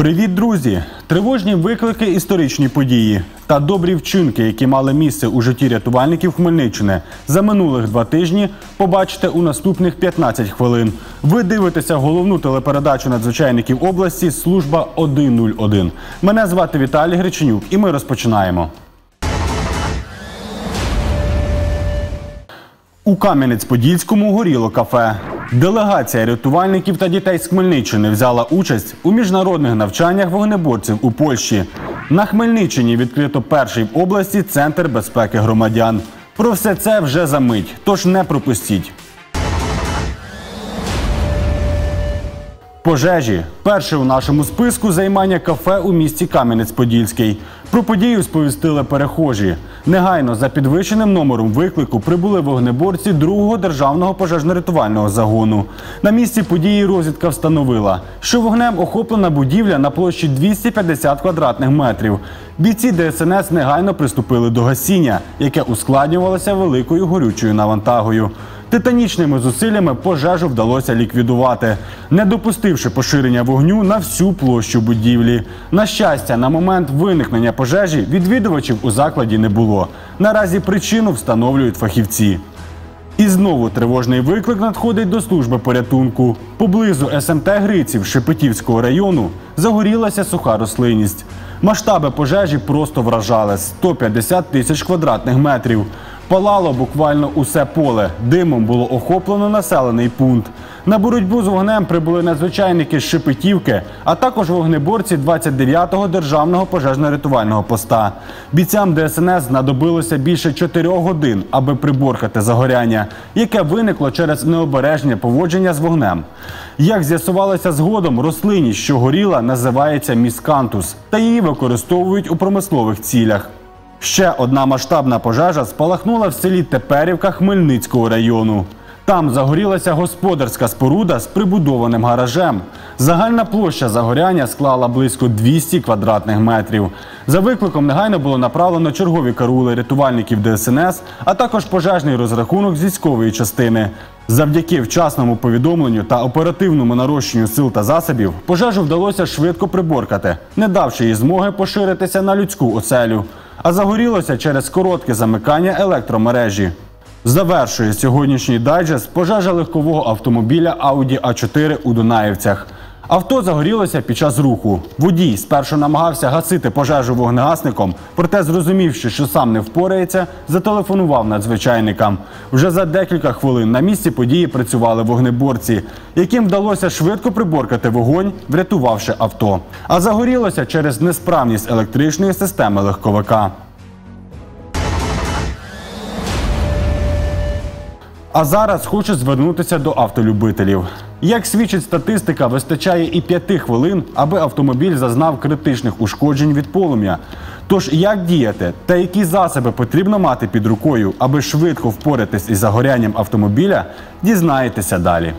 Привіт, друзі! Тривожні виклики, історичні події та добрі вчинки, які мали місце у житті рятувальників Хмельниччини за минулих 2 тижні, побачите у наступних 15 хвилин. Ви дивитеся головну телепередачу надзвичайників області «Служба 101». Мене звати Віталій Гриценюк і ми розпочинаємо. У Кам'янець-Подільському горіло кафе. Делегація рятувальників та дітей з Хмельниччини взяла участь у міжнародних навчаннях вогнеборців у Польщі. На Хмельниччині відкрито перший в області Центр безпеки громадян. Про все це вже за мить, тож не пропустіть. Пожежі. Перше у нашому списку займання кафе у місті Кам'янець-Подільський. Про подію сповістили перехожі. Негайно за підвищеним номером виклику прибули вогнеборці 2-го державного пожежно-рятувального загону. На місці події розвідка встановила, що вогнем охоплена будівля на площі 250 квадратних метрів. Бійці ДСНС негайно приступили до гасіння, яке ускладнювалося великою горючою навантагою. Титанічними зусиллями пожежу вдалося ліквідувати, не допустивши поширення вогню на всю площу будівлі. На щастя, на момент виникнення пожежі відвідувачів у закладі не було. Наразі причину встановлюють фахівці. І знову тривожний виклик надходить до служби порятунку. Поблизу СМТ Гриців Шепетівського району загорілася суха рослинність. Масштаби пожежі просто вражали – 150 тисяч квадратних метрів. Палало буквально усе поле, димом було охоплено населений пункт. На боротьбу з вогнем прибули надзвичайники з Шепетівки, а також вогнеборці 29-го державного пожежно-рятувального поста. Бійцям ДСНС знадобилося більше 4 годин, аби приборкати загоряння, яке виникло через необережне поводження з вогнем. Як з'ясувалося згодом, рослині, що горіла, називається міскантус, та її використовують у промислових цілях. Ще одна масштабна пожежа спалахнула в селі Теперівка Хмельницького району. Там загорілася господарська споруда з прибудованим гаражем. Загальна площа загоряння склала близько 200 квадратних метрів. За викликом негайно було направлено чергові караули рятувальників ДСНС, а також пожежний розрахунок з військової частини. Завдяки вчасному повідомленню та оперативному нарощенню сил та засобів пожежу вдалося швидко приборкати, не давши їй змоги поширитися на людську оселю. А загорілося через коротке замикання електромережі. Завершує сьогоднішній дайджест пожежа легкового автомобіля «Ауді А4» у Дунаївцях. Авто загорілося під час руху. Водій спершу намагався гасити пожежу вогнегасником, проте, зрозумівши, що сам не впорається, зателефонував надзвичайникам. Вже за декілька хвилин на місці події працювали вогнеборці, яким вдалося швидко приборкати вогонь, врятувавши авто. А загорілося через несправність електричної системи легковика. А зараз хочу звернутися до автолюбителів. Як свідчить статистика, вистачає і 5 хвилин, аби автомобіль зазнав критичних ушкоджень від полум'я. Тож як діяти та які засоби потрібно мати під рукою, аби швидко впоратись із загорянням автомобіля, дізнаєтеся далі.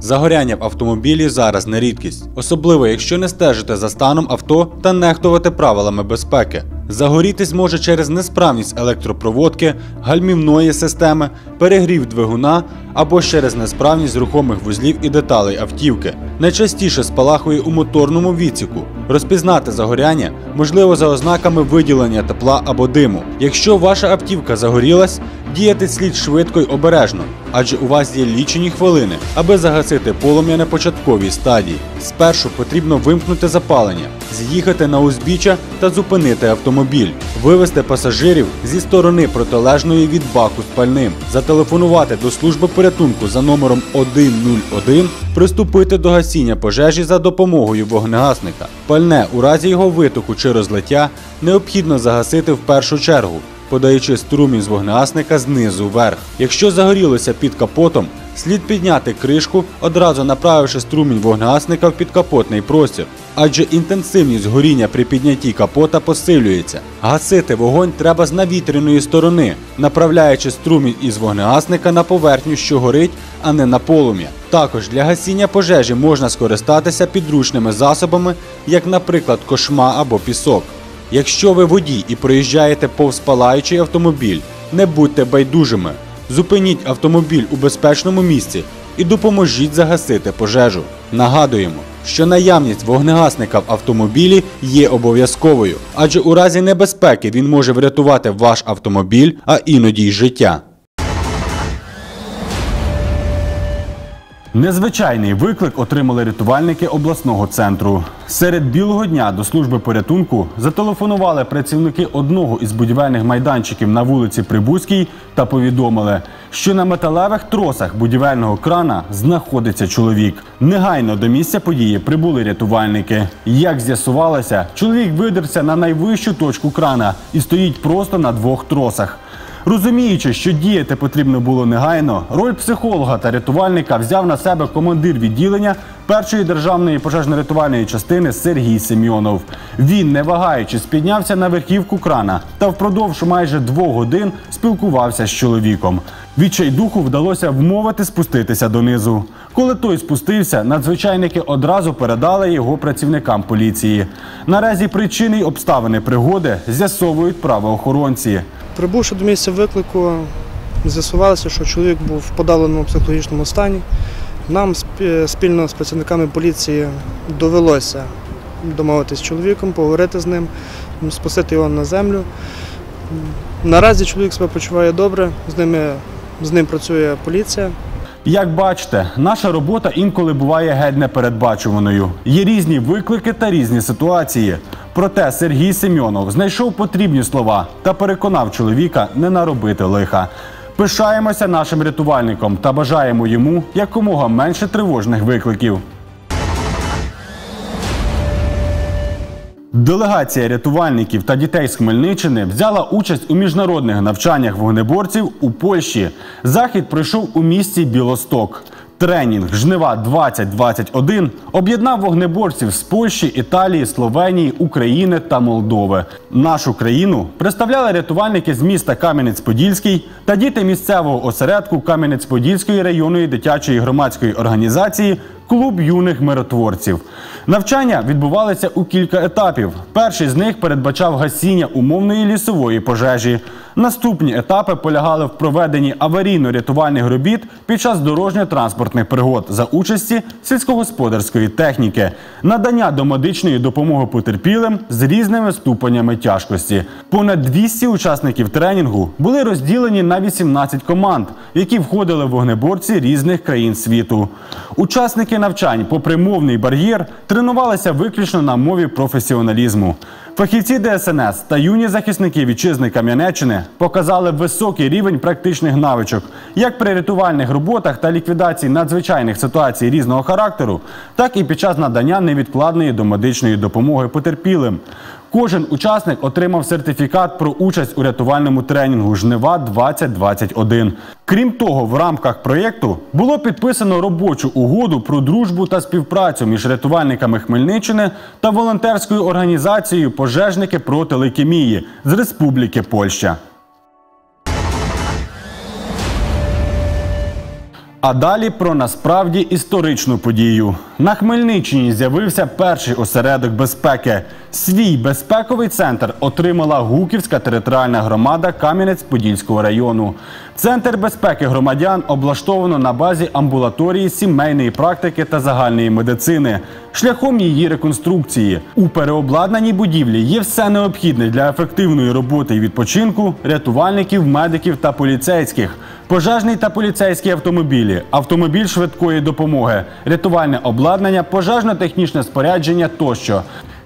Загоряння в автомобілі зараз не рідкість, особливо якщо не стежите за станом авто та нехтувати правилами безпеки. Загорітись може через несправність електропроводки, гальмівної системи, перегрів двигуна або через несправність рухомих вузлів і деталей автівки. Найчастіше спалахує у моторному відсіку. Розпізнати загоряння можливо за ознаками виділення тепла або диму. Якщо ваша автівка загорілась, діяти слід швидко й обережно, адже у вас є лічені хвилини, аби загасити полум'я на початковій стадії. Спершу потрібно вимкнути запалення, з'їхати на узбіччя та зупинити автомобіль, вивести пасажирів зі сторони протилежної від баку з пальним, зателефонувати до служби порятунку за номером 101, приступити до гасіння пожежі за допомогою вогнегасника. Пальне у разі його витоку чи розлиття необхідно загасити в першу чергу, подаючи струмінь з вогнегасника знизу вверх. Якщо загорілося під капотом, слід підняти кришку, одразу направивши струмінь вогнегасника в підкапотний простір, адже інтенсивність горіння при піднятті капота посилюється. Гасити вогонь треба з навітряної сторони, направляючи струмінь із вогнегасника на поверхню, що горить, а не на полум'я. Також для гасіння пожежі можна скористатися підручними засобами, як, наприклад, кошма або пісок. Якщо ви водій і проїжджаєте повз палаючий автомобіль, не будьте байдужими. зупиніть автомобіль у безпечному місці і допоможіть загасити пожежу. Нагадуємо, що наявність вогнегасника в автомобілі є обов'язковою, адже у разі небезпеки він може врятувати ваш автомобіль, а іноді й життя. Незвичайний виклик отримали рятувальники обласного центру. Серед білого дня до служби порятунку зателефонували працівники одного із будівельних майданчиків на вулиці Прибузькій та повідомили, що на металевих тросах будівельного крана знаходиться чоловік. Негайно до місця події прибули рятувальники. Як з'ясувалося, чоловік видерся на найвищу точку крана і стоїть просто на двох тросах. Розуміючи, що діяти потрібно було негайно, роль психолога та рятувальника взяв на себе командир відділення 1-ї державної пожежно-рятувальної частини Сергій Семенов. Він, не вагаючись, піднявся на верхівку крана та впродовж майже 2 годин спілкувався з чоловіком. Відчайдуху вдалося вмовити спуститися донизу. Коли той спустився, надзвичайники одразу передали його працівникам поліції. Наразі причини й обставини пригоди з'ясовують правоохоронці. Прибувши до місця виклику, з'ясувалося, що чоловік був в подавленому психологічному стані. Нам спільно з працівниками поліції довелося домовитися з чоловіком, поговорити з ним, спустити його на землю. Наразі чоловік себе почуває добре, з ним працює поліція. Як бачите, наша робота інколи буває геть непередбачуваною. Є різні виклики та різні ситуації. Проте Сергій Семенов знайшов потрібні слова та переконав чоловіка не наробити лиха. Пишаємося нашим рятувальником та бажаємо йому якомога менше тривожних викликів. Делегація рятувальників та дітей з Хмельниччини взяла участь у міжнародних навчаннях вогнеборців у Польщі. Захід пройшов у місті Білосток. Тренінг «Жнива-2021» об'єднав вогнеборців з Польщі, Італії, Словенії, України та Молдови. Нашу країну представляли рятувальники з міста Кам'янець-Подільський та діти місцевого осередку Кам'янець-Подільської районної дитячої громадської організації «Клуб юних миротворців». Навчання відбувалися у кілька етапів. Перший з них передбачав гасіння умовної лісової пожежі. Наступні етапи полягали в проведенні аварійно-рятувальних робіт під час дорожньо-транспортних пригод за участі сільськогосподарської техніки, надання домедичної допомоги потерпілим з різними ступенями тяжкості. Понад 200 учасників тренінгу були розділені на 18 команд, в які входили вогнеборці різних країн світу. Учасники навчань, попри мовний бар'єр, тренувалися виключно на мові професіоналізму. Фахівці ДСНС та юні захисники вітчизни Кам'янеччини показали високий рівень практичних навичок як при рятувальних роботах та ліквідації надзвичайних ситуацій різного характеру, так і під час надання невідкладної домедичної допомоги потерпілим. Кожен учасник отримав сертифікат про участь у рятувальному тренінгу «Жнива-2021». Крім того, в рамках проєкту було підписано робочу угоду про дружбу та співпрацю між рятувальниками Хмельниччини та волонтерською організацією «Пожежники проти лейкемії» з Республіки Польща. А далі про насправді історичну подію. На Хмельниччині з'явився перший осередок безпеки. Свій безпековий центр отримала Гуківська територіальна громада Кам'янець-Подільського району. Центр безпеки громадян облаштовано на базі амбулаторії сімейної практики та загальної медицини, шляхом її реконструкції. У переобладнаній будівлі є все необхідне для ефективної роботи і відпочинку рятувальників, медиків та поліцейських, пожежний та поліцейські автомобілі, автомобіль швидкої допомоги, рятувальне обладнання, пожежно-технічне спорядження тощо.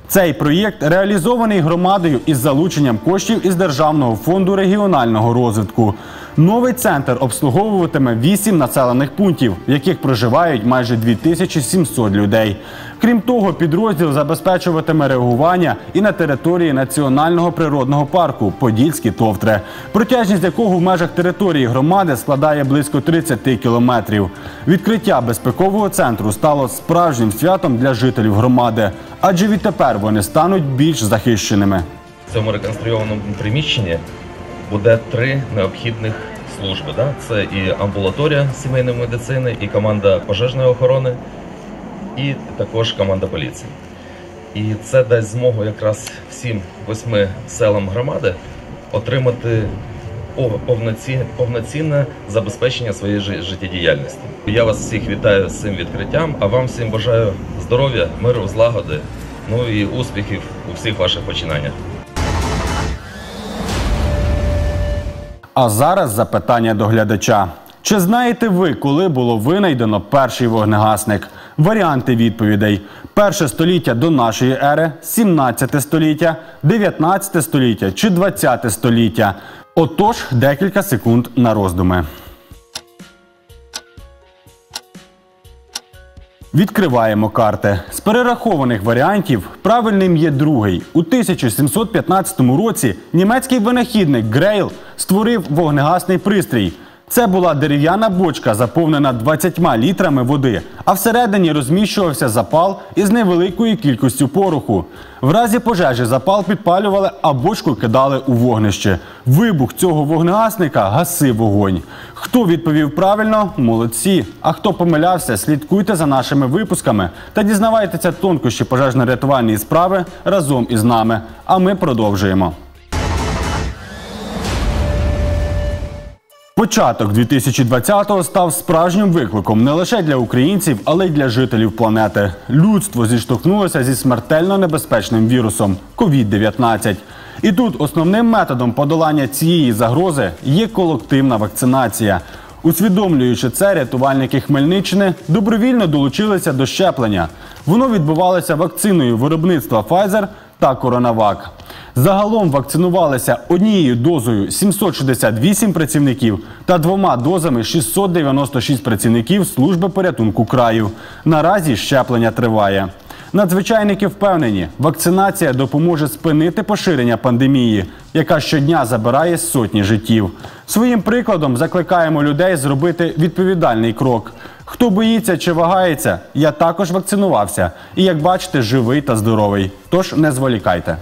Цей проєкт реалізований громадою із залученням коштів із Державного фонду регіонального розвитку. Новий центр обслуговуватиме 8 населених пунктів, в яких проживають майже 2700 людей. Крім того, підрозділ забезпечуватиме реагування і на території Національного природного парку «Подільські Товтри», протяжність якого в межах території громади складає близько 30 кілометрів. Відкриття безпекового центру стало справжнім святом для жителів громади, адже відтепер вони стануть більш захищеними. В цьому реконструйованому приміщенні буде 3 необхідних служби. Це і амбулаторія сімейної медицини, і команда пожежної охорони, і також команда поліції. І це дасть змогу якраз всім 8 селам громади отримати повноцінне забезпечення своєї життєдіяльності. Я вас всіх вітаю з цим відкриттям, а вам всім бажаю здоров'я, миру, злагоди, ну і успіхів у всіх ваших починаннях. А зараз запитання до глядача. Чи знаєте ви, коли було винайдено перший вогнегасник? Варіанти відповідей. 1 століття до нашої ери, 17 століття, 19 століття чи 20 століття? Отож, декілька секунд на роздуми. Відкриваємо карти. З перерахованих варіантів правильним є другий. У 1715 році німецький винахідник Грейл створив вогнегасний пристрій. Це була дерев'яна бочка, заповнена 20 літрами води, а всередині розміщувався запал із невеликою кількістю пороху. В разі пожежі запал підпалювали, а бочку кидали у вогнище. Вибух цього вогнегасника гасив вогонь. Хто відповів правильно – молодці. А хто помилявся – слідкуйте за нашими випусками та дізнавайтеся тонкощі пожежно-рятувальної справи разом із нами. А ми продовжуємо. Початок 2020-го став справжнім викликом не лише для українців, але й для жителів планети. Людство зіштовхнулося зі смертельно небезпечним вірусом – COVID-19. І тут основним методом подолання цієї загрози є колективна вакцинація. Усвідомлюючи це, рятувальники Хмельниччини добровільно долучилися до щеплення. Воно відбувалося вакциною виробництва Pfizer та CoronaVac. Загалом вакцинувалися однією дозою 768 працівників та двома дозами 696 працівників Служби порятунку краю. Наразі щеплення триває. Надзвичайники впевнені, вакцинація допоможе спинити поширення пандемії, яка щодня забирає сотні життів. Своїм прикладом закликаємо людей зробити відповідальний крок. Хто боїться чи вагається, я також вакцинувався. І, як бачите, живий та здоровий. Тож не зволікайте.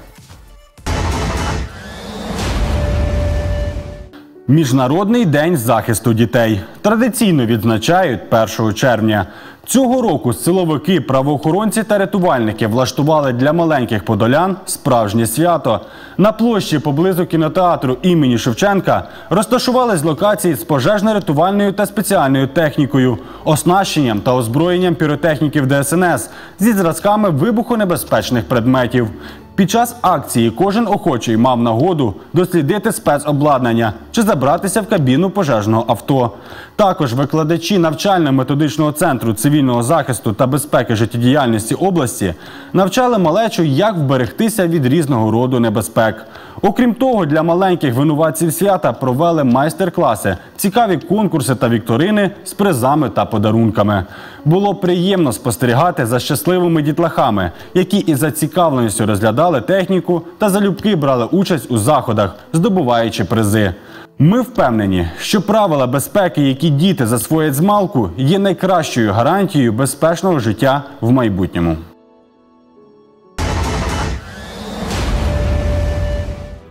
Міжнародний день захисту дітей. Традиційно відзначають 1 червня. Цього року силовики, правоохоронці та рятувальники влаштували для маленьких подолян справжнє свято. На площі поблизу кінотеатру імені Шевченка розташувались локації з пожежно-рятувальною та спеціальною технікою, оснащенням та озброєнням піротехніків ДСНС зі зразками вибухонебезпечних предметів. Під час акції кожен охочий мав нагоду дослідити спецобладнання чи забратися в кабіну пожежного авто. Також викладачі навчально-методичного центру цивільного захисту та безпеки життєдіяльності області навчали малечу, як вберегтися від різного роду небезпек. Окрім того, для маленьких винуватців свята провели майстер-класи, цікаві конкурси та вікторини з призами та подарунками. Було приємно спостерігати за щасливими дітлахами, які із зацікавленістю розглядали техніку та залюбки брали участь у заходах, здобуваючи призи. Ми впевнені, що правила безпеки, які діти засвоять змалку, є найкращою гарантією безпечного життя в майбутньому.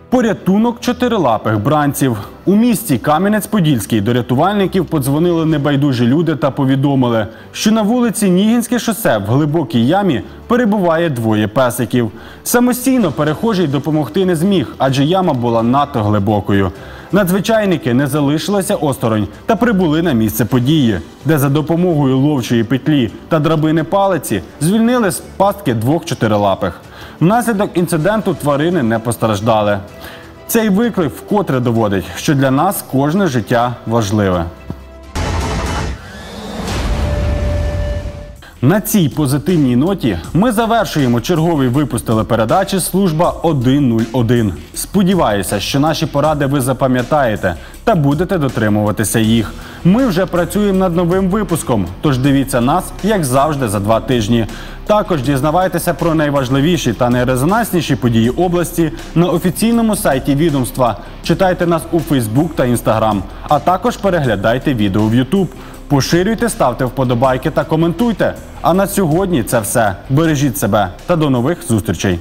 Порятунок чотирилапих бранців. У місті Кам'янець-Подільський до рятувальників подзвонили небайдужі люди та повідомили, що на вулиці Нігінське шосе в глибокій ямі перебуває двоє песиків. Самостійно перехожий допомогти не зміг, адже яма була надто глибокою. Надзвичайники не залишилися осторонь та прибули на місце події, де за допомогою ловчої петлі та драбини палиці звільнили з пастки двох чотирилапих. Внаслідок інциденту тварини не постраждали. Цей виклик вкотре доводить, що для нас кожне життя важливе. На цій позитивній ноті ми завершуємо черговий випуск телепередачі «Служба 101». Сподіваюся, що наші поради ви запам'ятаєте та будете дотримуватися їх. Ми вже працюємо над новим випуском, тож дивіться нас, як завжди, за 2 тижні. Також дізнавайтеся про найважливіші та найрезонансніші події області на офіційному сайті відомства. Читайте нас у Фейсбук та Інстаграм, а також переглядайте відео в Ютуб. Поширюйте, ставте вподобайки та коментуйте. А на сьогодні це все. Бережіть себе та до нових зустрічей!